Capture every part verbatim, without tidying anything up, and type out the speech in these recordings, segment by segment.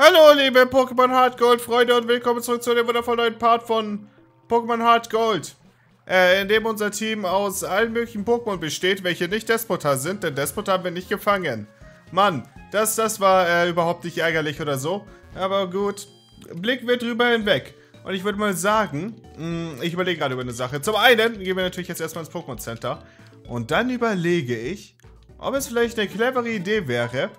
Hallo liebe Pokémon HeartGold Freunde und willkommen zurück zu dem wundervollen neuen Part von Pokémon HeartGold, äh, in dem unser Team aus allen möglichen Pokémon besteht, welche nicht Despotar sind, denn Despotar haben wir nicht gefangen. Mann, das, das war äh, überhaupt nicht ärgerlich oder so, aber gut, blicken wir drüber hinweg. Und ich würde mal sagen, mh, ich überlege gerade über eine Sache. Zum einen gehen wir natürlich jetzt erstmal ins Pokémon Center und dann überlege ich, ob es vielleicht eine clevere Idee wäre,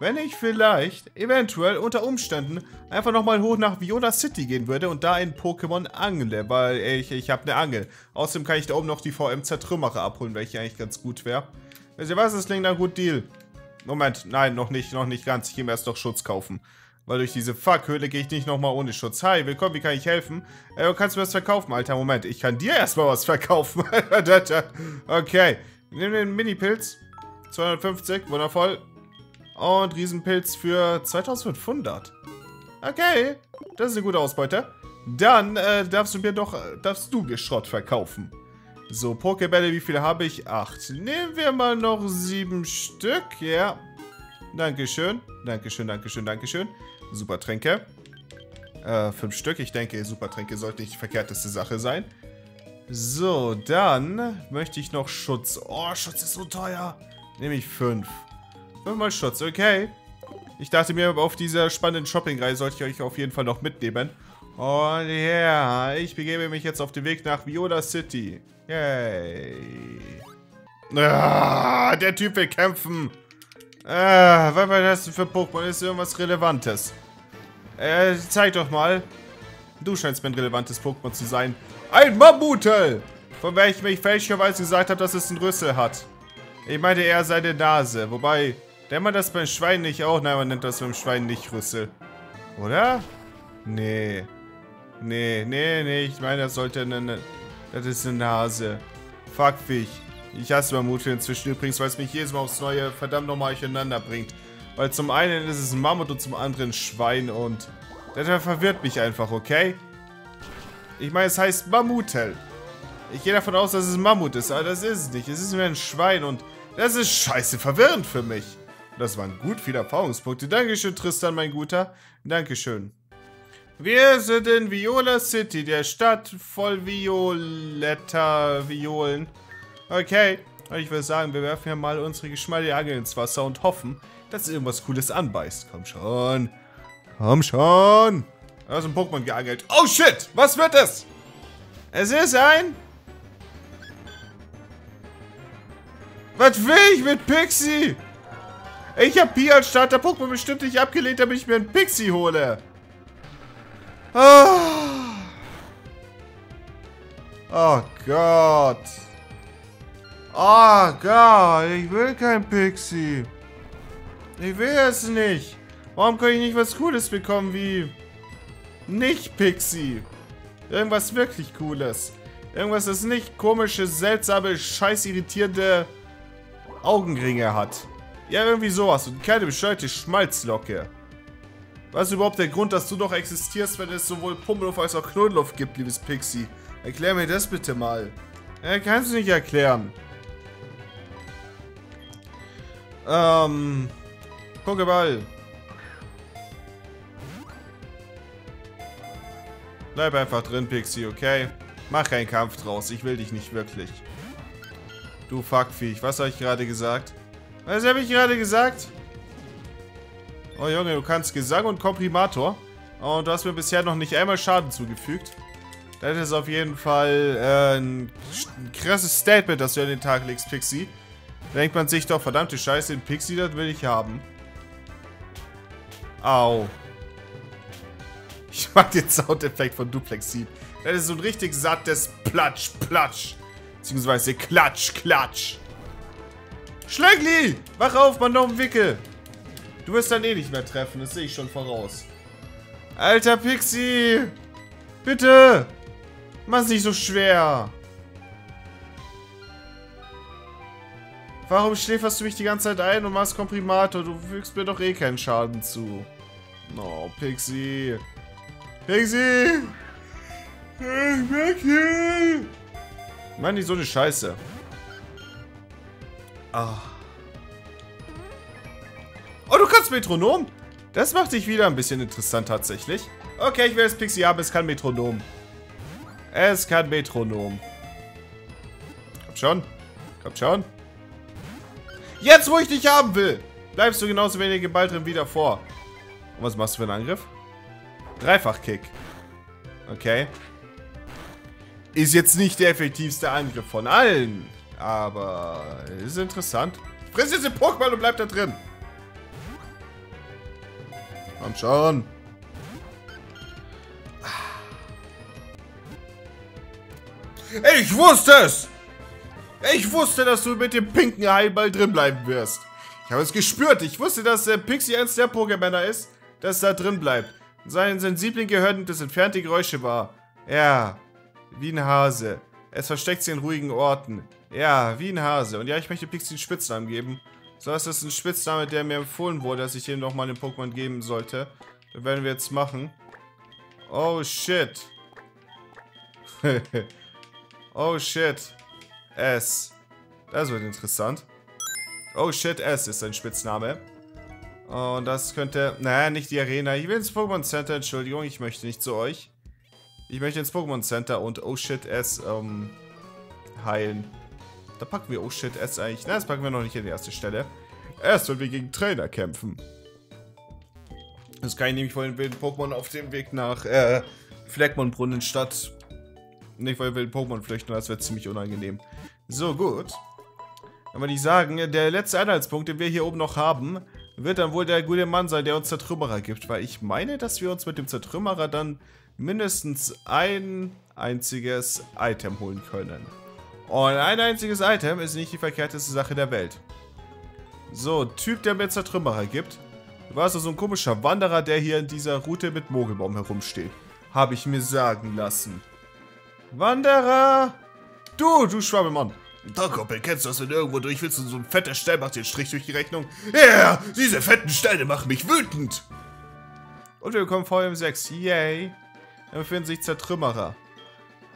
wenn ich vielleicht, eventuell, unter Umständen, einfach nochmal hoch nach Viola City gehen würde und da ein Pokémon angle, weil ich, ich habe eine Angel. Außerdem kann ich da oben noch die V M Zertrümmerer abholen, welche eigentlich ganz gut wäre. Wisst ihr was, das klingt ein gut Deal. Moment, nein, noch nicht, noch nicht ganz. Ich gehe mir erst noch Schutz kaufen. Weil durch diese Fuckhöhle gehe ich nicht nochmal ohne Schutz. Hi, willkommen, wie kann ich helfen? Äh, du kannst mir was verkaufen, Alter. Moment, ich kann dir erstmal was verkaufen. Okay, nimm den Mini-Pilz. zweihundertfünfzig, wundervoll. Und Riesenpilz für zweitausendfünfhundert. Okay, das ist eine gute Ausbeute. Dann äh, darfst du mir doch, äh, darfst du Geschrott verkaufen. So, Pokébälle, wie viele habe ich? Acht. Nehmen wir mal noch sieben Stück, ja. Yeah. Dankeschön, Dankeschön, Dankeschön, Dankeschön. Super Tränke. Äh, fünf Stück, ich denke, Super Tränke sollte nicht die verkehrteste Sache sein. So, dann möchte ich noch Schutz. Oh, Schutz ist so teuer. Nehme ich fünf. Fünfmal Schutz, okay. Ich dachte mir, auf dieser spannenden Shopping-Reihe sollte ich euch auf jeden Fall noch mitnehmen. Und ja, yeah, ich begebe mich jetzt auf den Weg nach Viola City. Yay. Ah, der Typ will kämpfen. Ah, was war das denn für Pokémon? Ist irgendwas Relevantes? Äh, zeig doch mal. Du scheinst mir ein relevantes Pokémon zu sein. Ein Mamutel! Von welchem ich fälschlicherweise gesagt habe, dass es einen Rüssel hat. Ich meinte eher seine Nase. Wobei, nennt man das beim Schwein nicht auch? Nein, man nennt das beim Schwein nicht Rüssel. Oder? Nee. Nee, nee, nee. Ich meine, das sollte eine... eine das ist eine Nase. Fuck mich. Ich hasse Mammut inzwischen übrigens, weil es mich jedes Mal aufs Neue verdammt nochmal durcheinander bringt. Weil zum einen ist es ein Mammut und zum anderen ein Schwein und... Das verwirrt mich einfach, okay? Ich meine, es heißt Mamutel. Ich gehe davon aus, dass es ein Mammut ist, aber das ist es nicht. Es ist nur ein Schwein und... Das ist scheiße verwirrend für mich. Das waren gut viele Erfahrungspunkte. Dankeschön, Tristan, mein Guter. Dankeschön. Wir sind in Viola City, der Stadt voll violetter Violen. Okay, ich würde sagen, wir werfen hier mal unsere geschmeidige Angel ins Wasser und hoffen, dass irgendwas Cooles anbeißt. Komm schon. Komm schon. Da ist ein Pokémon geangelt. Oh shit, was wird es? Es ist ein... Was will ich mit Pixi? Ich habe Pi als Starter Pokémon bestimmt nicht abgelehnt, damit ich mir einen Pixi hole. Oh, oh Gott. Oh Gott, ich will kein Pixi. Ich will es nicht. Warum kann ich nicht was Cooles bekommen wie... Nicht Pixi. Irgendwas wirklich Cooles. Irgendwas, das nicht komische, seltsame, scheiß irritierende... Augenringe hat. Ja, irgendwie sowas. Und keine bescheuerte Schmalzlocke. Was ist überhaupt der Grund, dass du noch existierst, wenn es sowohl Pummeluff als auch Knuddeluff gibt, liebes Pixi? Erklär mir das bitte mal. Äh, kannst du nicht erklären. Ähm. Pokéball. Bleib einfach drin, Pixi, okay? Mach keinen Kampf draus. Ich will dich nicht wirklich. Du Fuckviech, was habe ich gerade gesagt? Was habe ich gerade gesagt? Oh Junge, du kannst Gesang und Komprimator. Und du hast mir bisher noch nicht einmal Schaden zugefügt. Das ist auf jeden Fall äh, ein, ein krasses Statement, das du an den Tag legst, Pixi. Da denkt man sich doch, verdammte Scheiße, den Pixi, das will ich haben. Au. Ich mag den Soundeffekt von Duplexi. Das ist so ein richtig sattes Platsch, Platsch. Beziehungsweise Klatsch, Klatsch. Schlengi! Wach auf, Mann, noch ein Wickel. Du wirst dann eh nicht mehr treffen, das sehe ich schon voraus. Alter Pixi! Bitte! Mach's nicht so schwer! Warum schläferst du mich die ganze Zeit ein und machst Komprimator? Du fügst mir doch eh keinen Schaden zu. Oh, Pixi! Pixi! Ich weg hier! Mann, die so eine Scheiße. Ah. Oh, du kannst Metronom? Das macht dich wieder ein bisschen interessant tatsächlich. Okay, ich will das Pixi haben, es kann Metronom. Es kann Metronom. Komm schon. Komm schon. Jetzt, wo ich dich haben will, bleibst du genauso wenig im Ball drin wie davor. Und was machst du für einen Angriff? Dreifach-Kick. Okay. Ist jetzt nicht der effektivste Angriff von allen. Aber ist interessant. Friss jetzt den Pokéball und bleib da drin. Komm schon. Ich wusste es! Ich wusste, dass du mit dem pinken Heilball drin bleiben wirst. Ich habe es gespürt. Ich wusste, dass der Pixi eins der Pokémänner ist, dass er da drin bleibt. In seinen sensiblen Gehörten das entfernte Geräusche war. Ja, wie ein Hase. Es versteckt sich in ruhigen Orten. Ja, wie ein Hase. Und ja, ich möchte Pixi einen Spitznamen geben. So ist das ein Spitzname, der mir empfohlen wurde, dass ich ihm nochmal den Pokémon geben sollte. Das werden wir jetzt machen. Oh, shit. Oh, shit. S. Das wird interessant. Oh, shit, S ist ein Spitzname. Und das könnte... Naja, nicht die Arena. Ich will ins Pokémon Center. Entschuldigung, ich möchte nicht zu euch. Ich möchte ins Pokémon Center und Oh, shit, S ähm, heilen. Da packen wir Oh Shit S eigentlich. Na, das packen wir noch nicht an die erste Stelle. Erst, wenn wir gegen Trainer kämpfen. Das kann ich nämlich von den wilden Pokémon auf dem Weg nach äh, Flegmon-Brunnen statt. Nicht von den wilden Pokémon flüchten, das wird ziemlich unangenehm. So, gut. Dann würde ich sagen, der letzte Anhaltspunkt, den wir hier oben noch haben, wird dann wohl der gute Mann sein, der uns Zertrümmerer gibt. Weil ich meine, dass wir uns mit dem Zertrümmerer dann mindestens ein einziges Item holen können. Und ein einziges Item ist nicht die verkehrteste Sache der Welt. So, Typ, der mir Zertrümmerer gibt. Du warst also so ein komischer Wanderer, der hier in dieser Route mit Mogelbaum herumsteht. Habe ich mir sagen lassen. Wanderer! Du, du Schwabbelmann! Da, Kumpel, kennst du das, wenn du irgendwo durch willst und so ein fetter Stein macht dir einen Strich durch die Rechnung? Ja, yeah, diese fetten Steine machen mich wütend! Und wir bekommen V M sechs, yay! Dann befinden sich Zertrümmerer.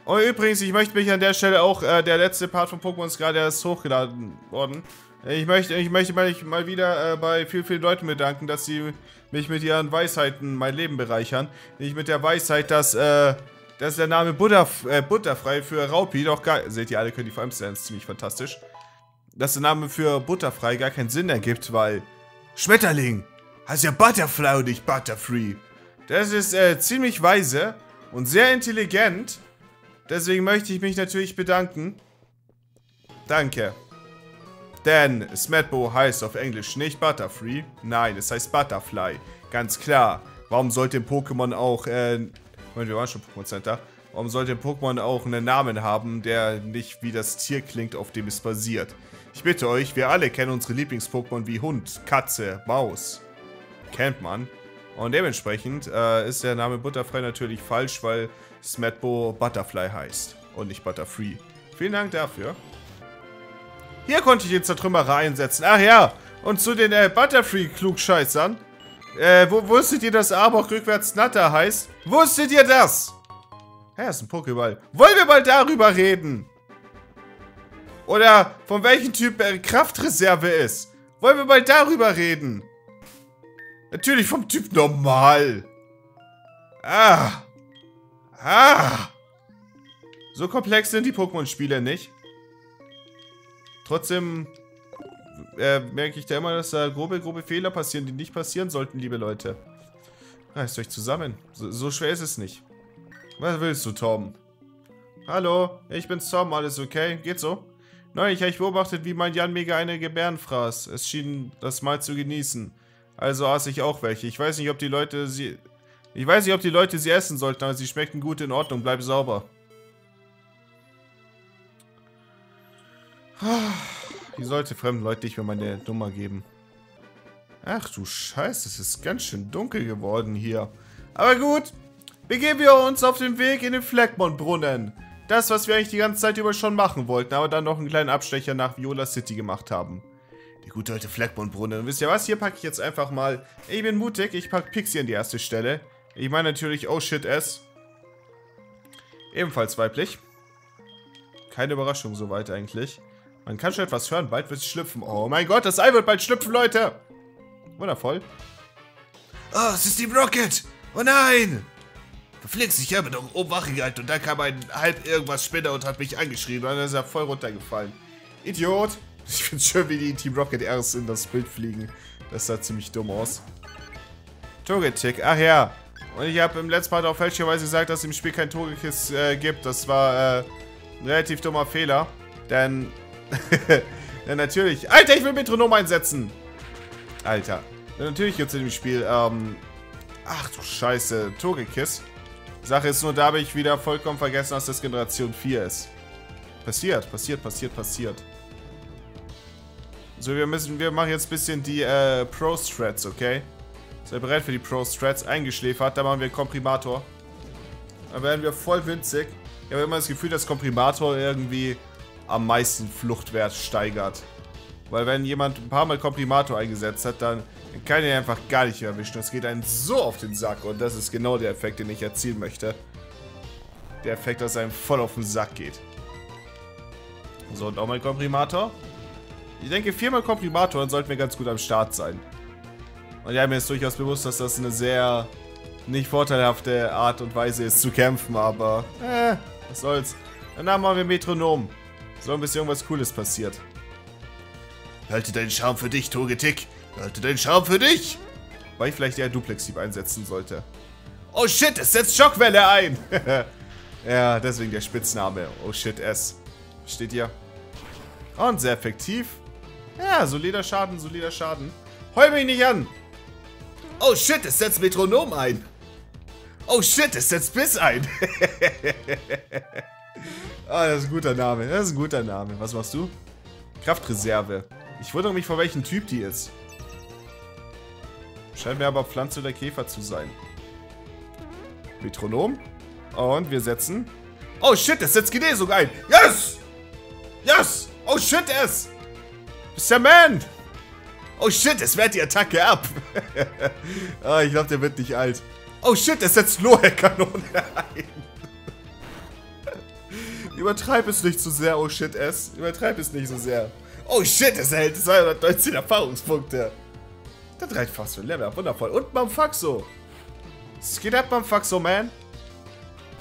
Oh, übrigens, ich möchte mich an der Stelle auch, äh, der letzte Part von Pokémon ist gerade erst hochgeladen worden. Ich möchte, ich möchte mich mal wieder äh, bei vielen, vielen Leuten bedanken, dass sie mich mit ihren Weisheiten mein Leben bereichern. Nicht mit der Weisheit, dass, äh, dass der Name Butterf äh, Butterfrei für Raupi doch gar... Seht ihr, alle können die Farmstands ziemlich fantastisch. Dass der Name für Butterfrei gar keinen Sinn ergibt, weil... Schmetterling! Heißt ja Butterfly und nicht Butterfree. Das ist äh, ziemlich weise und sehr intelligent. Deswegen möchte ich mich natürlich bedanken. Danke. Denn Smetbo heißt auf Englisch nicht Butterfree. Nein, es heißt Butterfly. Ganz klar. Warum sollte ein Pokémon auch... Äh, Moment, wir waren schon Pokémon Center. Warum sollte ein Pokémon auch einen Namen haben, der nicht wie das Tier klingt, auf dem es basiert? Ich bitte euch, wir alle kennen unsere Lieblings-Pokémon wie Hund, Katze, Maus. Kennt man. Und dementsprechend äh, ist der Name Butterfrei natürlich falsch, weil Smetbo Butterfly heißt und nicht Butterfree. Vielen Dank dafür. Hier konnte ich den Zertrümmerer einsetzen. Ach ja, und zu den äh, Butterfree-Klugscheißern. Äh, wo, wusstet ihr, dass Arbok rückwärts Natter heißt? Wusstet ihr das? Ja, das ist ein Pokéball. Wollen wir mal darüber reden? Oder von welchem Typ äh, Kraftreserve ist? Wollen wir mal darüber reden? Natürlich vom Typ normal. Ah. Ah. So komplex sind die Pokémon-Spiele nicht. Trotzdem äh, merke ich da immer, dass da äh, grobe, grobe Fehler passieren, die nicht passieren sollten, liebe Leute. Reißt euch zusammen. So, so schwer ist es nicht. Was willst du, Tom? Hallo, ich bin's, Tom. Alles okay? Geht so? Neulich habe ich beobachtet, wie mein Jan Mega eine Gebären fraß. Es schien das mal zu genießen. Also aß ich auch welche. Ich weiß nicht, ob die Leute sie... Ich weiß nicht, ob die Leute sie essen sollten, aber sie schmeckten gut, in Ordnung. Bleib sauber. Ich sollte fremden Leuten nicht mehr meine Nummer geben. Ach du Scheiße, es ist ganz schön dunkel geworden hier. Aber gut, begeben wir uns auf den Weg in den Flegmon-Brunnen. Das, was wir eigentlich die ganze Zeit über schon machen wollten, aber dann noch einen kleinen Abstecher nach Viola City gemacht haben. Der gute alte Flegmon-Brunnen. Und wisst ihr was? Hier packe ich jetzt einfach mal... Ich bin mutig, ich packe Pixi an die erste Stelle. Ich meine natürlich Oh Shit S. Ebenfalls weiblich. Keine Überraschung soweit eigentlich. Man kann schon etwas hören, bald wird es schlüpfen. Oh mein Gott, das Ei wird bald schlüpfen, Leute! Wundervoll. Oh, es ist Team Rocket! Oh nein! Verflixt, ich habe doch oben Wache gehalten und dann kam ein halb irgendwas Spinner und hat mich angeschrieben. Dann ist er voll runtergefallen. Idiot! Ich finde schön, wie die Team Rocket erst in das Bild fliegen. Das sah ziemlich dumm aus. Togetic, ach ja. Und ich habe im letzten Part auch fälschlicherweise gesagt, dass es im Spiel kein Togekiss äh, gibt. Das war äh, ein relativ dummer Fehler. Denn. Denn natürlich. Alter, ich will Metronom einsetzen! Alter. Denn natürlich gibt es in dem Spiel, ähm. ach du Scheiße, Togekiss. Sache ist nur, da habe ich wieder vollkommen vergessen, dass das Generation vier ist. Passiert, passiert, passiert, passiert. So, wir müssen, wir machen jetzt ein bisschen die äh, Pro-Strats, okay? Seid bereit für die Pro-Strats. Eingeschläfert, da machen wir Komprimator. Dann werden wir voll winzig. Ich habe immer das Gefühl, dass Komprimator irgendwie am meisten Fluchtwert steigert. Weil wenn jemand ein paar Mal Komprimator eingesetzt hat, dann kann er einfach gar nicht mehr erwischen. Das geht einen so auf den Sack und das ist genau der Effekt, den ich erzielen möchte. Der Effekt, dass einem voll auf den Sack geht. So, und nochmal Komprimator. Ich denke, viermal Komprimator, dann sollten wir ganz gut am Start sein. Und ja, mir ist durchaus bewusst, dass das eine sehr nicht vorteilhafte Art und Weise ist zu kämpfen, aber äh, was soll's. Danach machen wir Metronom. So ein bisschen irgendwas Cooles passiert. Halte deinen Charme für dich, Togetic. Halte deinen Charme für dich. Weil ich vielleicht eher Duplexi einsetzen sollte. Oh shit, es setzt Schockwelle ein. Ja, deswegen der Spitzname. Oh shit, S. Steht hier. Und sehr effektiv. Ja, solider Schaden, solider Schaden. Heul mich nicht an. Oh shit, es setzt Metronom ein. Oh shit, es setzt Biss ein. Ah, das ist ein guter Name. Das ist ein guter Name. Was machst du? Kraftreserve. Ich wundere mich, von welchem Typ die ist. Scheint mir aber Pflanze oder Käfer zu sein. Metronom. Und wir setzen... Oh shit, es setzt Genesung ein. Yes! Yes! Oh shit, es! Bist der Man! Oh shit, es wehrt die Attacke ab. Ah, ich glaube, der wird nicht alt. Oh shit, es setzt Lohe Kanone ein. Übertreib es nicht so sehr, oh shit, es. Übertreib es nicht so sehr. Oh shit, es erhält zweihundertneunzehn Erfahrungspunkte. Das reicht fast für ein Level, wundervoll. Und Mamfaxo. Es geht ab, Mamfaxo, man.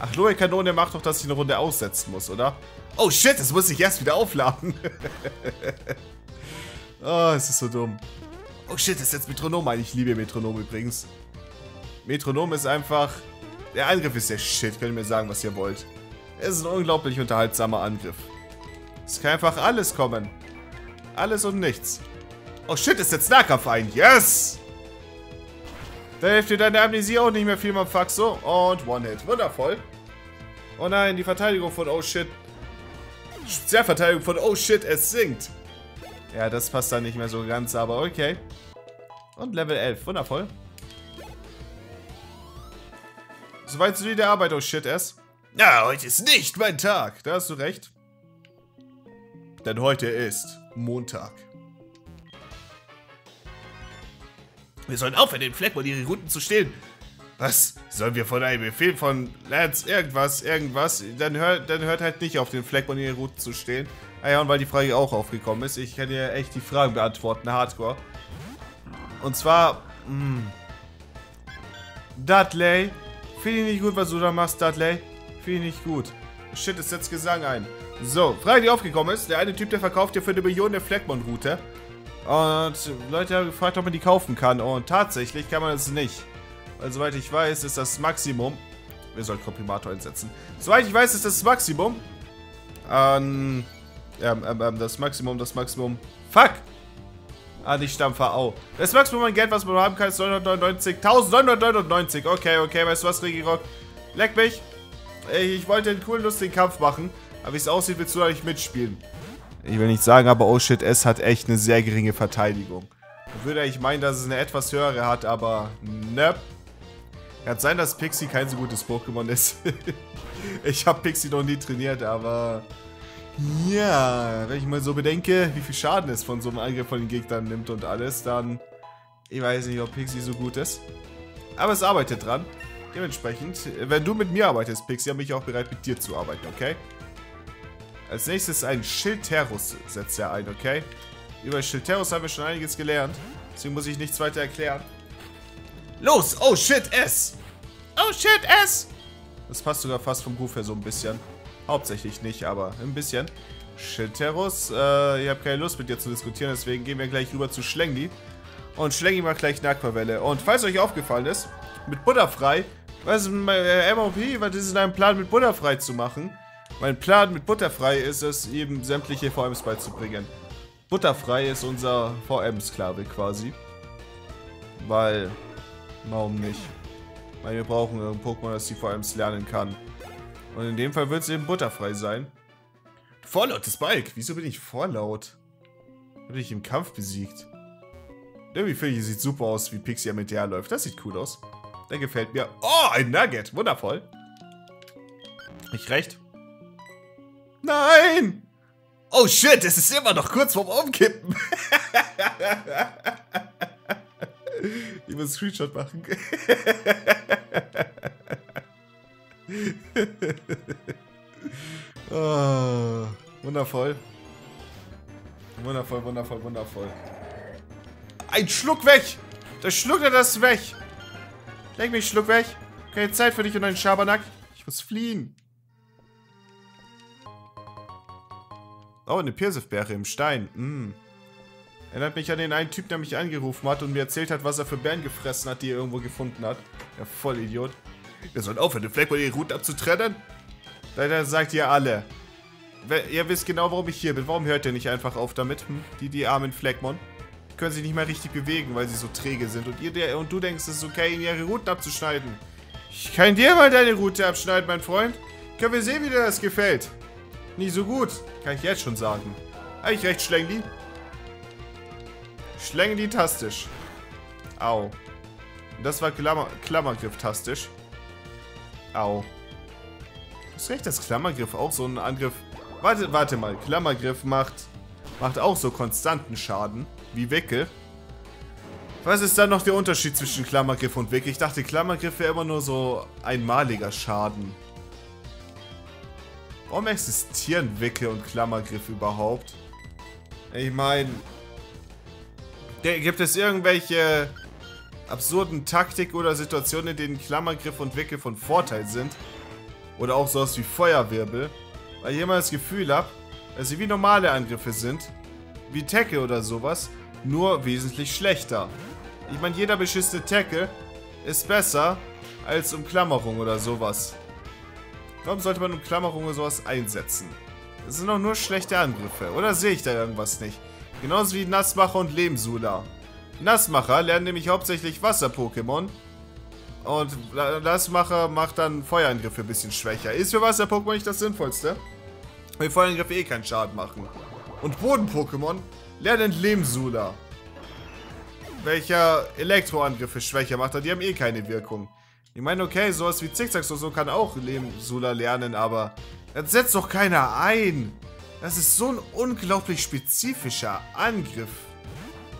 Ach, Lohe Kanone macht doch, dass ich eine Runde aussetzen muss, oder? Oh shit, das muss ich erst wieder aufladen. Oh, es ist so dumm. Oh shit, das ist jetzt Metronom ein. Ich liebe Metronom übrigens. Metronom ist einfach... Der Angriff ist der Shit, könnt ihr mir sagen, was ihr wollt. Es ist ein unglaublich unterhaltsamer Angriff. Es kann einfach alles kommen. Alles und nichts. Oh shit, ist jetzt Nahkampf ein. Yes! Da hilft dir deine Amnesie auch nicht mehr viel, Mamfaxo. Und One-Hit. Wundervoll. Oh nein, die Verteidigung von Oh shit. Spezialverteidigung von Oh shit, es sinkt. Ja, das passt da nicht mehr so ganz, aber okay. Und Level elf, wundervoll. Soweit zu der Arbeit, oh shit, es. Na, heute ist nicht mein Tag. Da hast du recht. Denn heute ist Montag. Wir sollen aufhören, den Flegmon ihre Routen zu stehlen. Was? Sollen wir von einem Befehl von Lance irgendwas, irgendwas? Dann hört, dann hört halt nicht auf, den Flegmon ihre Routen zu stehlen. Ah ja, und weil die Frage auch aufgekommen ist, ich kann dir echt die Fragen beantworten, Hardcore. Und zwar, mh. Dudley, finde ich nicht gut, was du da machst, Dudley. Finde ich nicht gut. Shit, es setzt Gesang ein. So, Frage, die aufgekommen ist. Der eine Typ, der verkauft dir für eine Million eine Flegmon-Route. Und Leute haben gefragt, ob man die kaufen kann. Und tatsächlich kann man es nicht. Weil soweit ich weiß, ist das Maximum. Wir sollten Komprimator einsetzen. Soweit ich weiß, ist das Maximum. Ähm... Ähm, ähm, ähm, das Maximum, das Maximum. Fuck! Ah, nicht Stampfer, au. Das Maximum an Geld, was man haben kann, ist neunhundertneunundneunzig. neunzehnhundertneunundneunzig, okay, okay, weißt du was, Regirock? Leck mich! Ich wollte einen coolen, lustigen Kampf machen, aber wie es aussieht, willst du da nicht mitspielen. Ich will nicht sagen, aber oh shit, es hat echt eine sehr geringe Verteidigung. Ich würde eigentlich meinen, dass es eine etwas höhere hat, aber nö. Kann sein, dass Pixi kein so gutes Pokémon ist. Ich habe Pixi noch nie trainiert, aber... Ja, wenn ich mal so bedenke, wie viel Schaden es von so einem Angriff von den Gegnern nimmt und alles, dann... Ich weiß nicht, ob Pixi so gut ist. Aber es arbeitet dran. Dementsprechend, wenn du mit mir arbeitest, Pixi, dann bin ich auch bereit, mit dir zu arbeiten, okay? Als nächstes ein Schildterus setzt er ein, okay? Über Schildterus haben wir schon einiges gelernt. Deswegen muss ich nichts weiter erklären. Los! Oh shit, S! Oh shit, S! Das passt sogar fast vom Ruf her so ein bisschen. Hauptsächlich nicht, aber ein bisschen. Schildterus, äh, ich habe keine Lust mit dir zu diskutieren, deswegen gehen wir gleich rüber zu Schlengi. Und Schlengi macht gleich eine Aquawelle. Und falls euch aufgefallen ist, mit Butterfrei, was ist mein äh, M O P? Was ist dein Plan mit Butterfrei zu machen? Mein Plan mit Butterfrei ist es, eben sämtliche V Ms beizubringen. Butterfrei ist unser V M-Sklave quasi. Weil, warum nicht? Weil wir brauchen ein Pokémon, das die V Ms lernen kann. Und in dem Fall wird es eben Butterfrei sein. Vorlautes Bike! Wieso bin ich vorlaut? Habe ich im Kampf besiegt. Irgendwie finde ich, sieht super aus, wie Pixi mit der läuft. Das sieht cool aus. Der gefällt mir. Oh, ein Nugget! Wundervoll! Nicht recht? Nein! Oh shit, es ist immer noch kurz vorm Umkippen. Ich muss einen Screenshot machen. Oh, wundervoll. Wundervoll, wundervoll, wundervoll. Ein Schluck weg! Der schluckt er das weg! Leg mich, Schluck weg! Keine Zeit für dich und deinen Schabernack. Ich muss fliehen. Oh, eine Piersefbeere im Stein. Mm. Erinnert mich an den einen Typ, der mich angerufen hat und mir erzählt hat, was er für Bären gefressen hat, die er irgendwo gefunden hat. Ja, voll Idiot. Wir sollen aufhören, den Fleck und die Routen abzutrennen. Leider sagt ihr alle. Ihr wisst genau, warum ich hier bin. Warum hört ihr nicht einfach auf damit? Hm? Die, die armen Flegmon. Die können sich nicht mehr richtig bewegen, weil sie so träge sind. Und, ihr, der, und du denkst, es ist okay, ihnen ihre Routen abzuschneiden. Ich kann dir mal deine Route abschneiden, mein Freund. Können wir sehen, wie dir das gefällt. Nicht so gut, kann ich jetzt schon sagen. Habe ich recht, Schlengi? Schlengi-tastisch. Au. Das war Klammer Klammergriff-tastisch. Au. Du hast recht, dass Klammergriff auch so einen Angriff... Warte, warte mal. Klammergriff macht, macht auch so konstanten Schaden wie Wickel. Was ist dann noch der Unterschied zwischen Klammergriff und Wickel? Ich dachte, Klammergriff wäre immer nur so einmaliger Schaden. Warum existieren Wickel und Klammergriff überhaupt? Ich meine, gibt es irgendwelche absurden Taktik oder Situationen, in denen Klammergriff und Wickel von Vorteil sind? Oder auch sowas wie Feuerwirbel? Weil ich immer das Gefühl habe, dass sie wie normale Angriffe sind, wie Tackle oder sowas, nur wesentlich schlechter. Ich meine, jeder beschissene Tackle ist besser als Umklammerung oder sowas. Warum sollte man Umklammerungen sowas einsetzen? Das sind doch nur schlechte Angriffe. Oder sehe ich da irgendwas nicht? Genauso wie Nassmacher und Lehm-Sula. Nassmacher lernen nämlich hauptsächlich Wasser-Pokémon. Und Nassmacher macht dann Feuerangriffe ein bisschen schwächer. Ist für Wasser-Pokémon nicht das Sinnvollste? Weil Feuerangriffe eh keinen Schaden machen. Und Boden-Pokémon lernen Lehm-Sula, welcher Elektroangriffe schwächer macht, und die haben eh keine Wirkung. Ich meine, okay, sowas wie Zickzacks oder so kann auch Lehm-Sula lernen, aber das setzt doch keiner ein. Das ist so ein unglaublich spezifischer Angriff.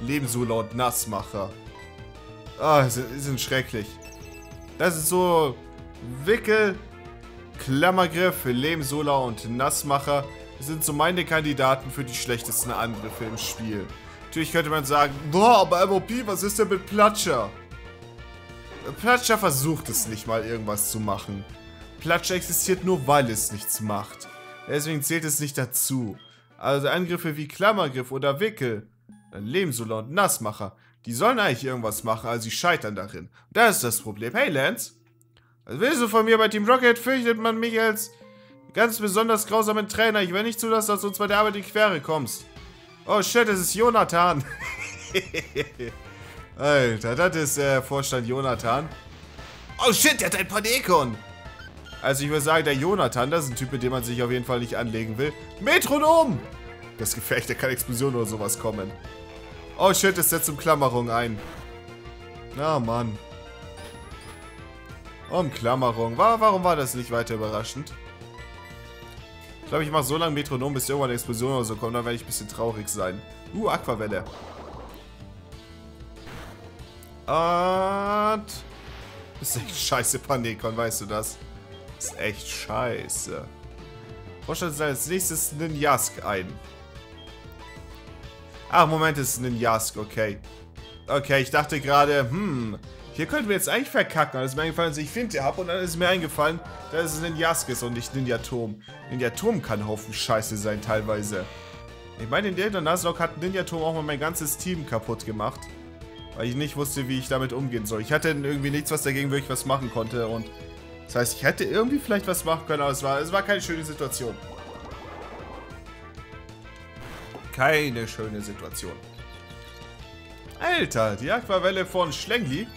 Lehm-Sula und Nassmacher. Ah, oh, sind, sind schrecklich. Das ist so Wickel, Klammergriff, Lehm-Sula und Nassmacher. Das sind so meine Kandidaten für die schlechtesten Angriffe im Spiel. Natürlich könnte man sagen, boah, aber M O P, was ist denn mit Platscher? Platscher versucht es nicht mal, irgendwas zu machen. Platscher existiert nur, weil es nichts macht. Deswegen zählt es nicht dazu. Also Angriffe wie Klammergriff oder Wickel, Lehm-Sula und Nassmacher, die sollen eigentlich irgendwas machen, also sie scheitern darin. Das ist das Problem. Hey, Lance. Was willst du von mir? Bei Team Rocket fürchtet man mich als ganz besonders grausamen Trainer. Ich will nicht zulassen, dass du uns bei der Arbeit in die Quere kommst. Oh, shit, es ist Jonathan. Alter, das ist äh, Vorstand Jonathan. Oh shit, der hat ein Panekon. Also ich würde sagen, der Jonathan, das ist ein Typ, mit dem man sich auf jeden Fall nicht anlegen will. Metronom! Das Gefecht, da kann Explosion oder sowas kommen. Oh shit, es setzt Umklammerung ein. Na, Mann. Umklammerung. War, warum war das nicht weiter überraschend? Ich glaube, ich mache so lange Metronom, bis irgendwann eine Explosion oder so kommt. Dann werde ich ein bisschen traurig sein. Uh, Aquawelle. Und... Das ist echt scheiße, Panekon, weißt du das? Das ist echt scheiße. Vorstand ist als nächstes Ninjask ein. Ach, Moment, es ist Ninjask, okay. Okay, ich dachte gerade, hm... Hier könnten wir jetzt eigentlich verkacken. Das ist mir eingefallen, dass ich Finte habe. Und dann ist mir eingefallen, dass es Ninjask ist und nicht Ninjaturm. Ninjaturm kann Haufen Scheiße sein teilweise. Ich meine, in der Naslok hat Ninjaturm auch mal mein ganzes Team kaputt gemacht. Weil ich nicht wusste, wie ich damit umgehen soll. Ich hatte irgendwie nichts, was dagegen wirklich was machen konnte. Und das heißt, ich hätte irgendwie vielleicht was machen können, aber es war, es war keine schöne Situation. Keine schöne Situation. Alter, die Aquawelle von Schlengi,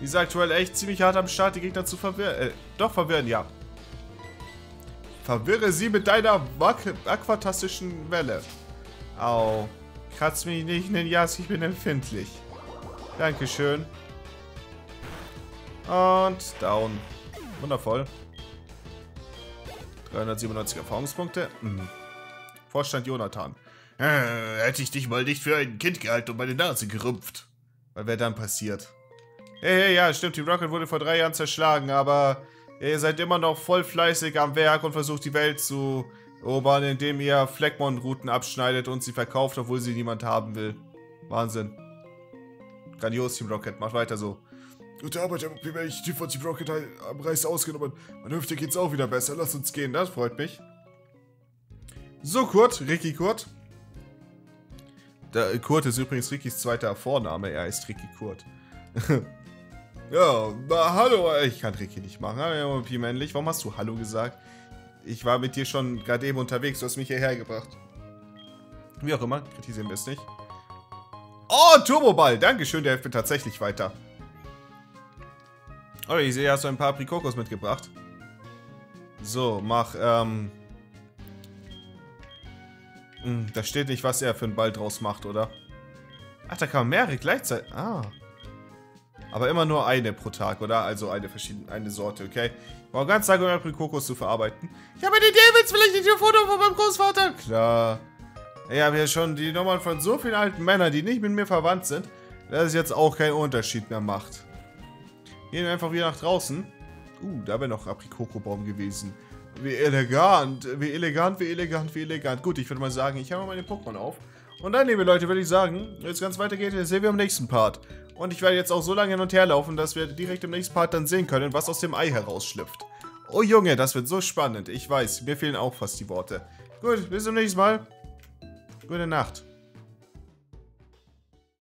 die ist aktuell echt ziemlich hart am Start, die Gegner zu verwirren. Äh, doch, verwirren, ja. Verwirre sie mit deiner aquatastischen Welle. Au. Kratz mich nicht, Ninjas, ich bin empfindlich. Dankeschön. Und down. Wundervoll. dreihundertsiebenundneunzig Erfahrungspunkte. Mhm. Vorstand Jonathan. Äh, hätte ich dich mal nicht für ein Kind gehalten und meine Nase gerümpft. Was wäre dann passiert? Hey, hey, ja, stimmt, Team Rocket wurde vor drei Jahren zerschlagen, aber ihr seid immer noch voll fleißig am Werk und versucht die Welt zu erobern, indem ihr Flegmon-Routen abschneidet und sie verkauft, obwohl sie niemand haben will. Wahnsinn. Grandios, Team Rocket, macht weiter so. Gute Arbeit, ich bin echt von Team Rocket am Reis ausgenommen. Meine Hüfte geht's auch wieder besser, lasst uns gehen, das freut mich. So, Kurt, Ricky Kurt. Der Kurt ist übrigens Rikis zweiter Vorname, er ist Ricky Kurt. Ja, na, hallo, ich kann Ricky nicht machen, hallo, wie männlich, warum hast du Hallo gesagt? Ich war mit dir schon gerade eben unterwegs, du hast mich hierher gebracht. Wie auch immer, kritisieren wir es nicht. Oh, Turboball, dankeschön, der hilft mir tatsächlich weiter. Oh, ich sehe, hast du ein paar Aprikokos mitgebracht. So, mach, ähm... da steht nicht, was er für einen Ball draus macht, oder? Ach, da kann man mehrere gleichzeitig... Ah. Aber immer nur eine pro Tag, oder? Also eine verschiedene, eine Sorte, okay? Ich brauche ganz Tag, um Aprikokos zu verarbeiten. Ich habe eine Idee, willst du vielleicht nicht ein Foto von meinem Großvater? Klar. Ich habe ja schon die Nummern von so vielen alten Männern, die nicht mit mir verwandt sind, dass es jetzt auch keinen Unterschied mehr macht. Gehen wir einfach wieder nach draußen. Uh, da wäre noch Aprikokobaum gewesen. Wie elegant, wie elegant, wie elegant, wie elegant. Gut, ich würde mal sagen, ich habe meine Pokémon auf. Und dann, liebe Leute, würde ich sagen, wenn es ganz weitergeht, sehen wir im nächsten Part. Und ich werde jetzt auch so lange hin und her laufen, dass wir direkt im nächsten Part dann sehen können, was aus dem Ei herausschlüpft. Oh Junge, das wird so spannend. Ich weiß, mir fehlen auch fast die Worte. Gut, bis zum nächsten Mal. Gute Nacht.